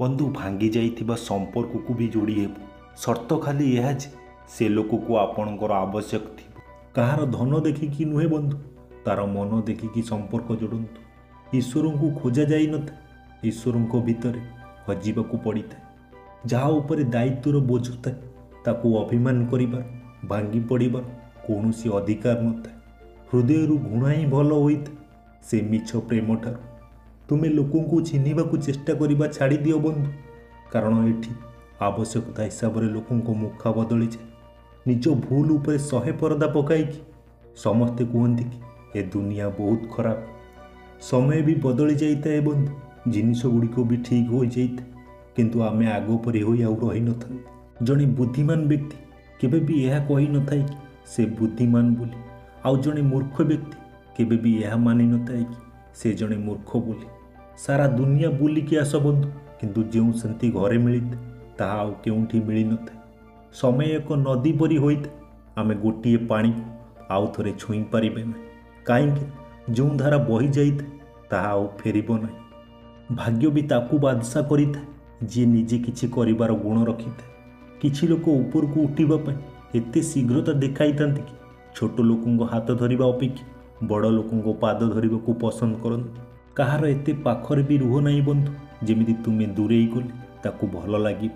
बंधु भांगी जाइथिबा संपर्क को भी जोड़ी हेबो। शर्त खाली यह जे से लोक को आपणकर आवश्यक थी। कहार धन देखिकी नुहे बंधु, तार मन देखिकी संपर्क जोड़तु। ईश्वर को खोजा जाई न था, ईश्वर को भीतर हजिबा को पड़ता है। जहाँ उपर दायित्वर बोझ था ताकू अभिमान करिबार भांगी पड़िबार कौनसी अधिकार न था। हृदय घृणा ही भल होता से मिछ प्रेम ठार। तुम्हें लोकों को चिन्हिबा को चेष्टा करिबा छाड़ी दियो बंधु, कारण एठी आवश्यकता हिसाब रे लोकों को मुखा बदली जाए। निज भूल उपरे 100 परदा पकाईकी समस्ते कहती कि ए दुनिया बहुत खराब। समय भी बदली जाता है बंधु, जिनिष गुड़िक भी ठीक हो जाता, किंतु आमे आगोपरी होई आउ रही न था। जने बुद्धिमान व्यक्ति केबे भी यह कही न थाए कि से बुद्धिमान बोली, आउ जने मूर्ख व्यक्ति केबे भी यह मानि न थाए कि से जने मूर्ख बोली। सारा दुनिया बुलिकी आस बंधु, किंतु जो शांति घरे मिलता ताहा आउ केउंठी मिली न था। समय एक नदी परी होता, आमे गोटे पानी आउ थोड़े छुई पारिबे ना, कहीं जो धारा बही जाता ताहा आउ फेरिब ना। भाग्य भी ताकू बादशा करिता जे निजे किछि करिबार गुण रखिता। किछि लोक ऊपर को उठिबा पई एते शीघ्रता देखाइतांती कि छोट लोकंगो हाथ धरिबा अपेक्षा बड़ लोकों पाद धरिबा को पसंद करती। कहार एते पाखर भी रुह ना बंधु, जेमिति तुम्हें दूरे गले ताकू भल लगे।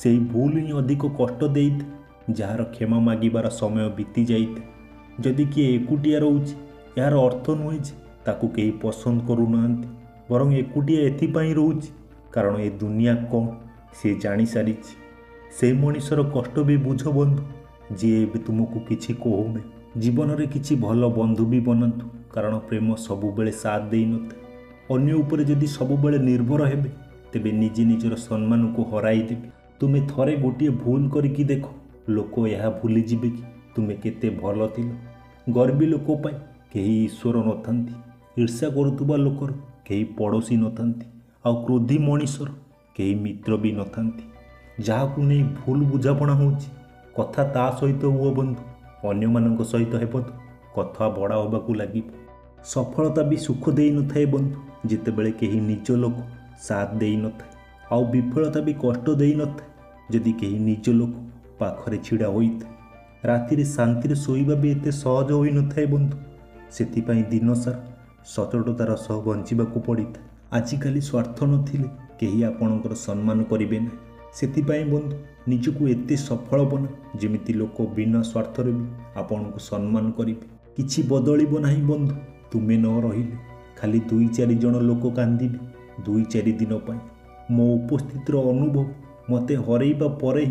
से भूल ही अधिक कष्ट देते जार क्षमा मागिबार समय बीती जाता। जदि किए एकुटिया रोचे यार अर्थ नुहे ताकू कई पसंद करू ना, बरं एकुटिया एथिपाई रोचे कारण ए दुनिया कौन से जानी सारी। से मनिषर कष्ट भी बुझ बंधु, जी ए तुमको किसी कहूना। जीवन में किसी भल बंधु भी बनतु, कारण प्रेम सबुबले साथ दे नता। अन्य उपरे जदि सबुबले निर्भर हेबे तेबे निजे निजर सम्मान को हराई देबे। तुमे थरे गोटे भूल करिकि देखो, लोक यह भूली जिबे कि तुमे केते भल थिलो। गर्वी लोक पई केही ईश्वर नथंती, ईर्ष्या करुतुबा लोकर केही पड़ोसी नथंती, आ क्रोधी मनिषर केही मित्र भी नथंती। जहाकू नै भूल बुझापणा होउछि कथा ता सहित हुओ बंधु, अन्य मानक सहित हेपत कथा बड़ा होबाकू लगे। सफलता भी सुख दे न थाए बंधु, जिते बेले केही निज लोक साथ दे न थाए। आउ विफलता भी कष्ट दे न थाए जदि केही निज लोक पाखरे छिड़ा होइता। रातिरे शांति रे सोइबा भी एते सहज होई न थाए बंधु, सेतिपाई दिनसारा सचोटतार सह बंचिबाकू पड़िता। आजिकाली स्वार्थ नथिले केही आपणकर सम्मान करिबे ना। सेतिपाई बंधु निजकू एते सफल बना जेमिति लोक बिना स्वार्थ रे भी आपनको सम्मान करिबे। किछि बदलिबो नाही बंधु, तुमे न रहिले खाली 2-4 जन लोक कांदिबे 2-4 दिन पाई। मो उपस्थितर अनुभव मते हरेइबा परे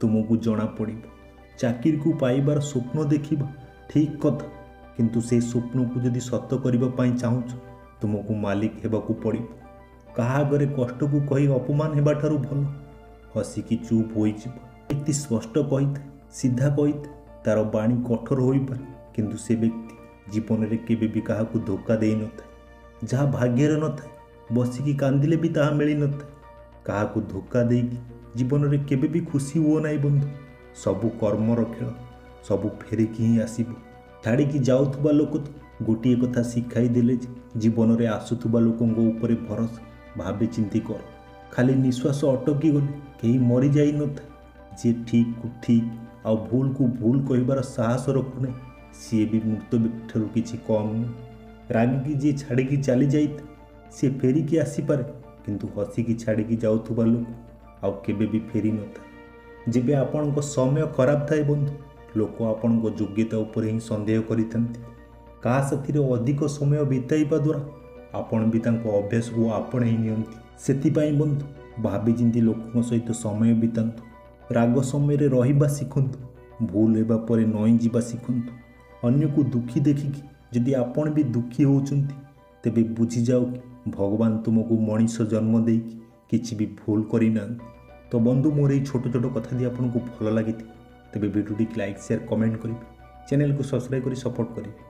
तुमको जना पड़िबो। चाकरी को पाइबार स्वप्न देखिबा ठीक कथा, किंतु से स्वप्न को जदि सत्य करिबा पाई चाहूछ तुमको मालिक हेबाकू पड़िबो। कहा गरे कष्ट को कहि अपमान हेबा थारु भल हसिकी चुप होती। स्पष्ट कहता सीधा कहता, तार बाणी कठोर हो पाए, किंतु से व्यक्ति जीवन में केबे भी कहा धोखा दे न था। जहाँ भाग्यर न था बसिकी कांदिले भी ताहा मिली न था। कहा धोखा देकी जीवन में केबे भी खुशी हो ना बंधु। सबू कर्मर खेल सबू फेरिकी ही आसब। छाड़ी जाऊथुबा लोक तो गोटे कथा शिखाई देले, जीवन में आसुथुबा लोकों ऊपर भरोसा भाबे चिंती कर। खाली निश्वास अटकी गले कहीं मरी जाई न था। जे ठीक को ठीक आ भूल को भूल कहिबार साहस रखुने सी भी मृत व्यक्ति किसी कम नहीं। रागिकी जी छाड़ी चली जाता सी फेरिकी आसीपे, किंतु हसिकी छाड़ी जाऊथुबा लोक आउ केबे भी फेरी न था। जेबे आपनको समय खराब थाए बंधु, लोक आपनको योग्यता उपर ही संदेह करिथंती। का साथी रे अधिक समय बिताइबा द्वारा आपण भी तांको अभ्यास को आपणे नियंती। सेतिपाई बंधु भाभी जिंदी लोकों सहित समय बितातु। राग समय रहिबा सिखंतु, भूल हेबा परे नई जीवा सिखंतु। अन्य को दुखी देखिकी जदि आपण भी दुखी होचुंती तेबे बुझी जाओ कि भगवान तुमको मनीष जन्म देकी किछि भी भूल करिना। तो बंधु मोर एई छोट छोट कथा दि आपनको भल लागिथि तेबे भिडियोटी लाइक शेयर कमेंट करिबे, चैनल को सब्सक्राइब करि सपोर्ट करिबे।